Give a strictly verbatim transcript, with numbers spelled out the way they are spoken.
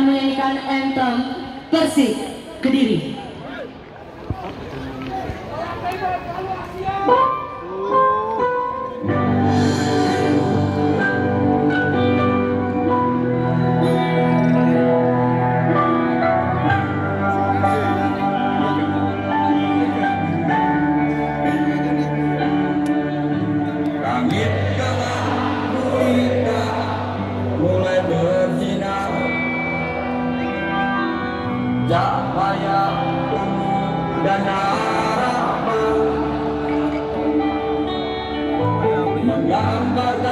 menyanyikan anthem Persik Kediri. Dan harapan menggambarkan